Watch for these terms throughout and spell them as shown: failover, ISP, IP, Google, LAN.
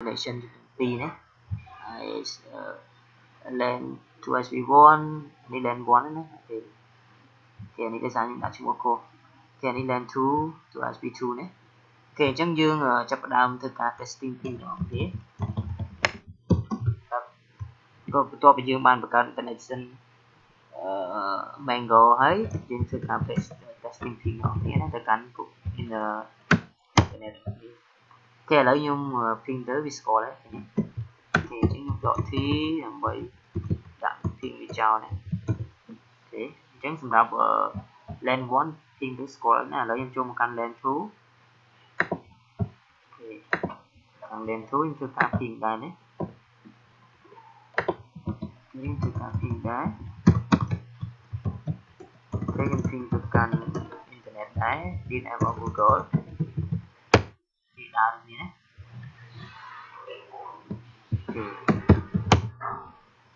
Connection B में इस LAN 2 ISP 1 यानी LAN 1 này thì này cái sáng đã chung một cô thì này LAN 2 to ISP 2 này thì chẳng dương ở chập đàm thực cả testing tin đó thế có to bây giờ bàn bạc connection mango ấy trên thực cả testing tin đó thế là cắn cũng in này thế lấy nhung phim tới visco đấy thì chúng chọn thì làm vậy đặt phim video này thế chúng chúng đáp ở LAN 1 phim tới score là lấy nhung cho một căn LAN 2 thì căn LAN 2 chúng tôi tạo phim đây đấy nhưng chúng ta phim đấy thế nhưng phim từ căn internet đấy đi em vào Google nhé.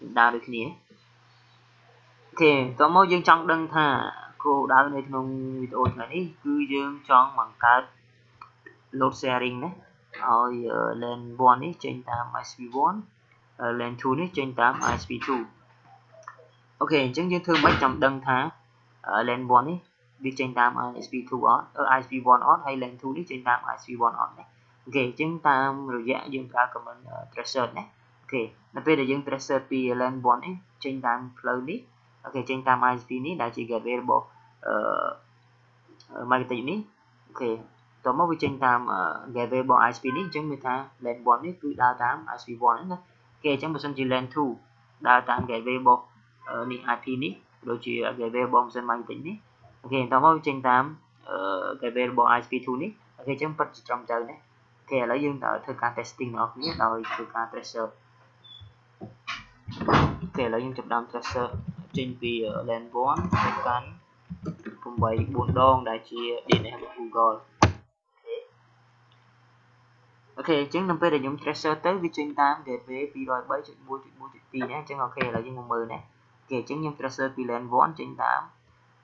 Đào được nhé. Thì tôi muốn dương trong đơn thả cô đào này trong video này cứ dương trong bằng cách load sharing đấy. Rồi LAN 1 ấy trên 8 ISP 1, LAN 2 ấy trên 8 ISP 2. Ok, chúng dương thương bách trong đơn thả LAN 1 ấy đi trên 8 ISP 2 ISP 1 hay LAN 2 đi trên 8 ISP 1 này. Ok, chúng ta rồi dạ dùng cả comment tracer này. Ok, là bây giờ dùng tracer thì LAN 1 ấy trên 8 flow đi. Ok, trên 8 ISP này đã chỉ get variable marketing này. Ok, tôi mới trên 8 get variable ISP này chúng mình ta LAN 1 này cứ đa 8 ISP 1 nữa. Ok, chúng mình xem chỉ LAN 2 đa 8 get variable này IP này rồi chỉ get variable dân marketing này. Ok, tao mới trên 8 cái variable ISP 2 này. Ok, chúng bắt trong chơi này. Ok, lấy dương tạo thực cả testing of này rồi thực cả tracer. Ok, lấy dương chụp đam tracer trên vì LAN 1 cắn cùng với 4 đòn đã chia điện này vào Google. Ok, chúng nằm về để dùng tracer tới vì trên 8 để về vì rồi 7.4.4.4 nhé. Chúng ok là dương 10 này. Ok, chúng dùng tracer vì LAN 1 trên 8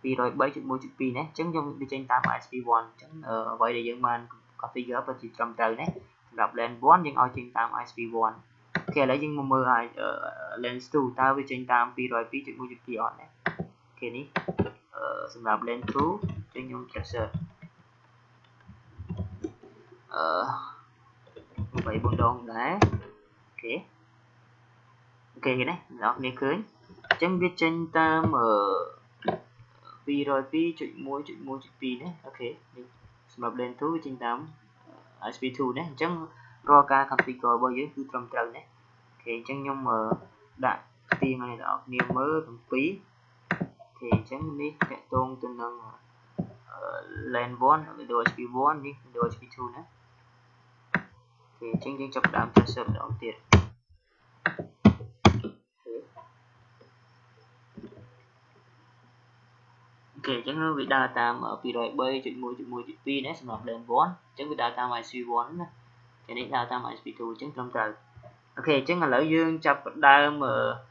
vì rồi 7.4.2 nhé, chúng dùng đi trên 8 ISP 1 chúng vậy để dân man configure và chỉ trong trời này đọc LAN 1 nhưng ở trên 8 ISP 1 khi lấy dân 10 LAN 2 ta với trên 8 vì rồi 7.4.2 này khi này xin đọc LAN 2 chúng dùng tracer vậy bồn đồn đấy ok ok cái này đọc này cưới chúng biết trên 8 vì rồi vì chuyện mua đấy. Ok, lập lên thứ trên 8 ISP 2 đấy chẳng ro ca configure bao giờ cứ trong trời đấy. Thì chẳng nhung mở đại tiền này đó niềm mơ thằng quý thì chẳng đi chạy tôn từ nâng LAN 1 đồ ISP 1 đi đồ ISP 2 đấy thì chẳng chọc đám cho sớm đó tiền. Ok, chúng nó bị đa tam ở vì rồi bay chuyện mua đấy xong LAN 1 chúng bị đa tam ISP 1 này cái này đa tam ISP 2 chúng trong trời. Ok, chúng là lợi dương chập đa mở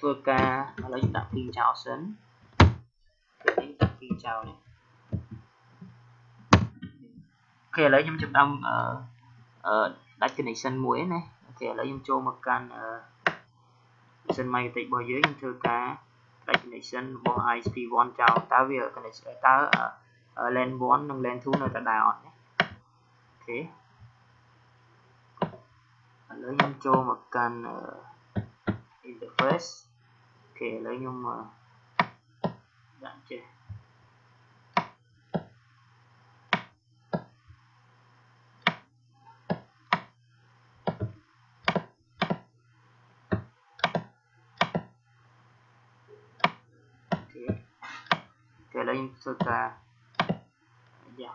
thua ca lợi chúng đặt pin chào sến chúng đặt pin chào này. Ok, lợi chúng chụp đâm đặt connection muối này. Ok, lợi chúng cho một can sân may tịch bao dưới thua ca connection của ISP 1 chào ta về connection ta ở LAN 1 nâng LAN 2 nơi ta đào này. Thế lấy nhung cho một căn interface kể lấy nhung mà đạn chơi lên thực ra dạ.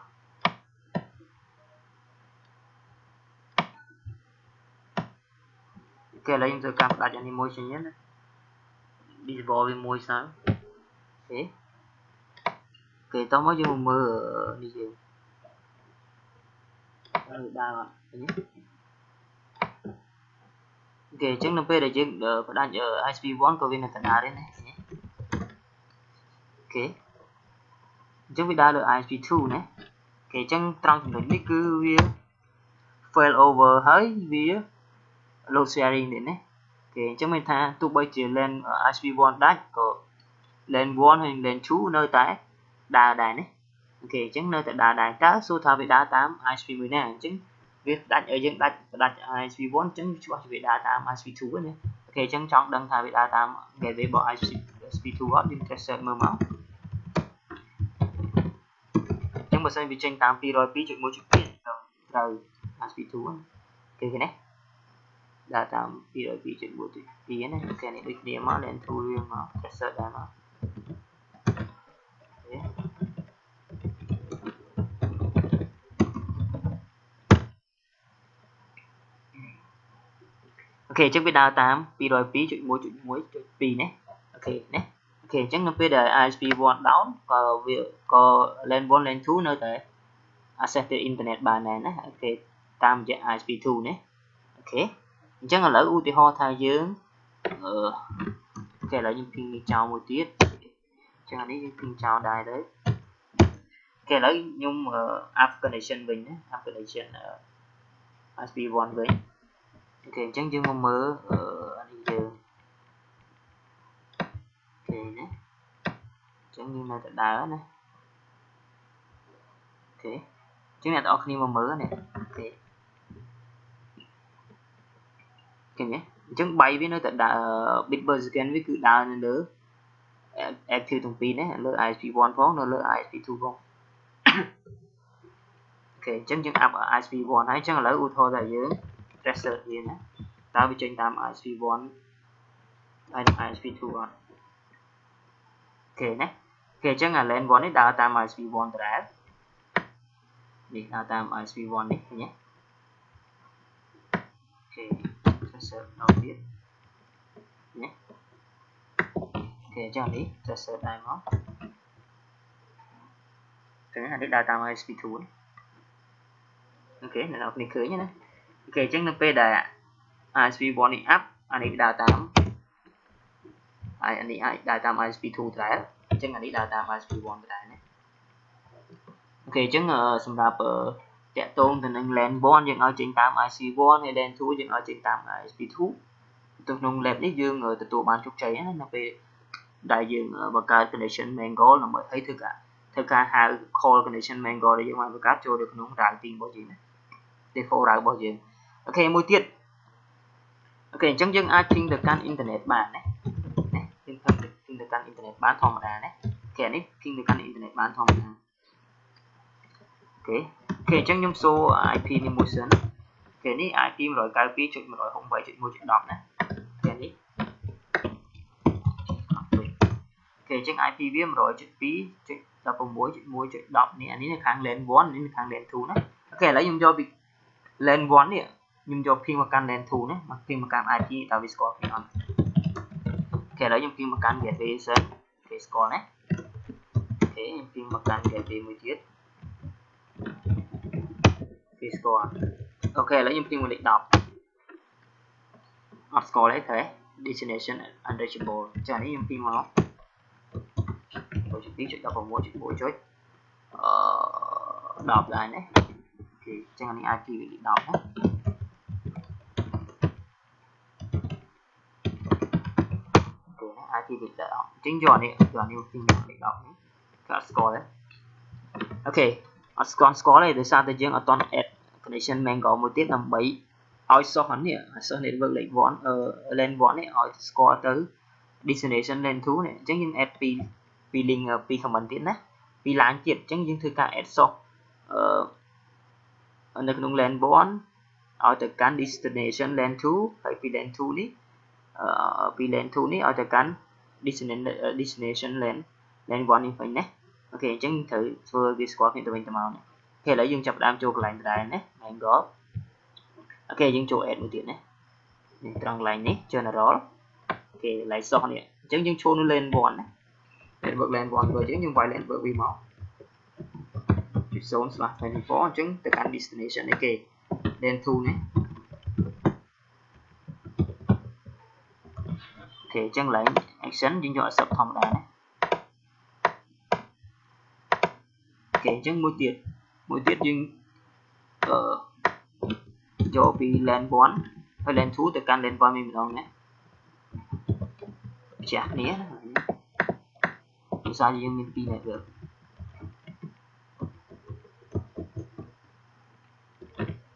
Ok, lấy thực ra đặt animation nhé đi vào với môi sáng thế kể tao mới dùng mơ đi gì đa rồi nhé. Ok, chứng nộp để chứng phải đặt ở ISP 1 của bên này đấy này. Ok, chúng bị đa được ISP 2 này. Cái chân trong trình độ này cứ failover hết vía load sharing đến này thì chúng mình tha tụ bây chỉ lên ISP one dash có lên one hình lên chú nơi tại đà đài này thì chúng nơi tại đà đài cá số thao về đá 8 ISP 10 này chúng việc đặt ở dân đặt ISP one chúng chú về đá 8 ISP two này thì chúng chọn đăng thao về đá 8 để về bỏ ISP two hot intercept mờ máu chúng mình sẽ bị tranh 8 pi rồi pi chuyện mối chuyện tiền từ ISP two cái này đã làm PRP chuyện bộ tùy tiến này cái này được điểm mà lên thu riêng nó cái sợ đã nó ok chắc biết đào 8 PRP chuyện muối tùy này ok chắc nó bây giờ ISP one down và việc có lên one lên two nơi tới access to internet bàn này nè ok tam dạng ISP two này ok chắc là lỡ ưu tiên ho thay dưỡng ok là những pin chào một tiết chẳng hạn những pin chào đài đấy ok lỡ nhung app connection mình đấy app connection ISP one với ok chắc chưa mong mơ anh giờ ok đấy chắc như là đá này ok chắc là tao khi mà mơ này ok chúng bay với nó tại đã Bitburger scan với cứ đào lên nữa em thiếu thông pin đấy lỡ ISP one phóng nó lỡ ISP two phóng ok chúng chúng áp ở ISP one hay chẳng là lỡ u thôi tại dưới tracer gì nữa tao bị tranh tam ISP one ISP two rồi ok nè ok chẳng là lên one đấy đào tam ISP one ra đi đào tam ISP one đi nhé ok sẽ nó biết nhé thì cho đi sẽ sửa lại nó thế là được data ISP two ok này nó bị khử nhé này ok chắc nó p đài ISP one đi up anh đi data anh đi data ISP two trái chắc anh đi data ISP one trái này ok chắc ở sầm rạp ở chạy tôn thành anh lên bon dừng ở trên 8 IC bon hay lên thú dừng ở trên 8 ISP thú tôi nung lẹp đấy dương người từ tụ bàn trục cháy nó về đại dương và cả connection mango là mới thấy thực cả hai call connection mango để dùng hai cái cho được nung rải tiền bao nhiêu này để khâu rải bao nhiêu ok mối tiết ok chẳng dừng ai tin được căn internet bàn đấy tin được căn internet bán thòng đà đấy kẻ đấy tin được căn internet bán thòng đà ok chẳng nhầm số IP này mua sớm cái này IP rồi cái IP chuyện rồi không phải chuyện mua chuyện đọc này cái này ok chẳng IP viêm rồi chuyện phí chuyện là phòng mua chuyện đọc này anh ấy kháng lên vốn nên kháng lên thú nữa ok lấy dùng cho bị lên vốn này dùng cho khi mà can lên thú nữa mà khi mà can IP tạo vì score thì on ok lấy dùng khi mà can get về sớm cái score này thế khi mà can get về mới chết score ok lấy những tin mình định đọc up score lấy thế destination unreachable cho nên những tin nó tôi chỉ biết chuyện đọc vào mỗi chuyện mỗi chối đọc lại đấy thì cho nên IP mình định đọc đấy IP định đọc chính giờ những tin mình định đọc đấy up score đấy ok còn có này để sao tới riêng ở toàn connection mình có một tiết làm bấy ao so hắn nè so nên vượt lệnh vón lên vón này ao score tới destination lên thú này chẳng những sp vì link vì không bằng tiết nè vì láng kiệt chẳng những thứ cả so được nung lên vón ao từ cán destination lên thú phải vì lên thú ní ao từ cán destination lên vón như vậy nè ok chẳng thử vừa cái score hiện tụi mình tầm màu này ok lấy dương chập đam chuột lại đài này anh có ok dương chuột ad một tiếng này trong lại này cho nó đó ok lại so này chẳng dương chuột nó lên bọn này lên bọn rồi chẳng dương vài lên vợ vì máu chụp zone là phải phó chứng từ căn destination này kì lên thu này ok chẳng lại action dương chọn sập thòng đài này ok chẳng mỗi tiết dương जो भी LAN 1 LAN 2 thì căn LAN 3 mình đâu nhé, chả né sao riêng mình pin này được.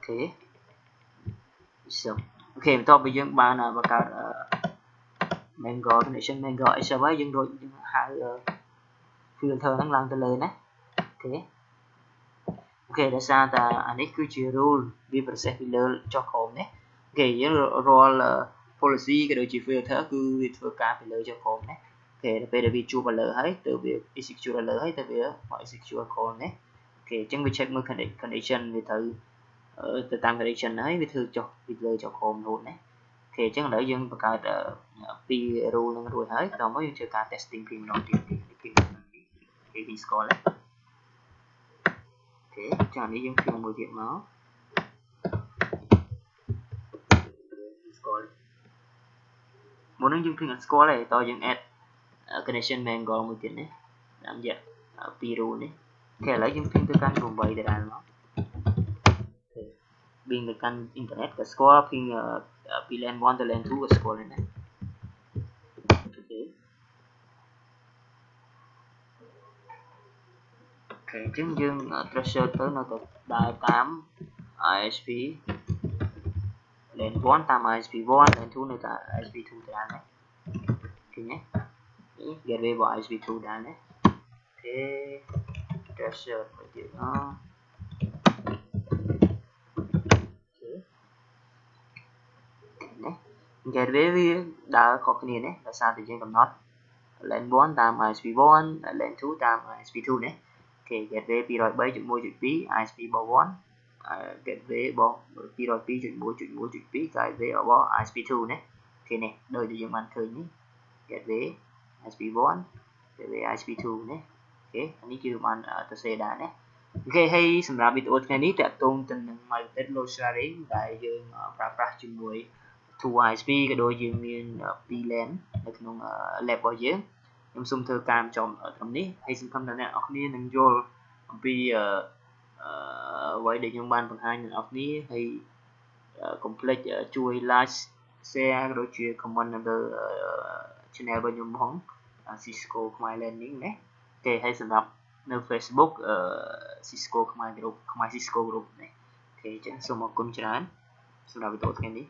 Okay. So, okay, mình to bây giờ ba là các mình gọi sao với dân đội hai phiền thơ đang làm từ lời nè. Okay. Okay, đã xa ta anh ấy cứ chia rule vì phần sẽ bị lơ cho khổng nè. Okay, dân role policy cái đội chỉ phiền thơ cứ việc vừa cá bị lơ cho khổng nè. Okay, là bây giờ bị chua và lơ hết từ việc execute lơ hết từ việc mọi execute khổng nè. Okay, chúng mình check một condition về thử từ tam connection ấy với thư cho bị lơ cho khom luôn đấy. Thì chắc là dân và cả piru luôn rồi hết rồi mới chơi cả testing pin đầu tiên cái score đấy. Thế cho nên dân thường 10 điểm nó score muốn dân thường score này to dân add connection man gọi 10 điểm đấy làm gì piru đấy. Thế là dân thường tôi căn cùng vậy để làm nó bên cái căn internet cái score ping LAN 1 LAN 2 cái score này. Okay, chúng dương pressure tới nó có đại 8 ISP LAN 1 8 ISP 1 LAN 2 này cả ISP 2 ra này. Thì nhé. Gateway vào ISP 2 ra này. Thế pressure của chuyện nó gateway đã có cái này đấy là sao thì trên cầm nốt LAN 1 tam ISP 1 LAN 2 tam ISP 2 đấy. Okay, gateway pi rồi bảy chuyển môi chuyển pi ISP bao 1 gateway bao pi rồi pi chuyển môi chuyển pi gateway ở bao ISP 2 đấy. Thì này đời thì chúng bạn thấy nhé gateway ISP 1 gateway ISP 2 đấy. Okay, anh ấy kêu bạn tôi sẽ đã đấy. Okay, hay xem ra bị tôi cái này đã tung từ ngày tết lô xa đấy tại dương prapra chuyển môi 2 ISP ก็โดยยืมมี PLAN ในขนมแลบบ่เยอะยมซุ่มเธอการจอมตรงนี้ให้ซึ่งคำนั้นเนี่ยออกนี้หนึ่งโยลปีไว้เด็กยังบ้านฝั่งไทยหนึ่งออกนี้ให้คอมเพล็กซ์ช่วยไลฟ์แชร์โดยช่วยคอมมอนเดอร์ช่องบรรยมของซิสโก้ขมายแลนดิ้งนะโอเคให้สำหรับใน Facebook ซิสโก้ขมายกรุ๊ปขมายซิสโก้กรุ๊ปนะโอเคจะส่งมาคุ้มใจนั้นสำหรับวิดีโอแค่นี้